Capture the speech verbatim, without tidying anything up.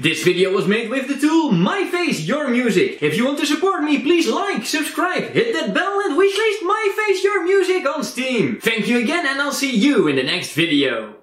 This video was made with the tool My Face Your Music. If you want to support me, please like, subscribe, hit that bell and wishlist My Face Your Music on Steam. Thank you again and I'll see you in the next video.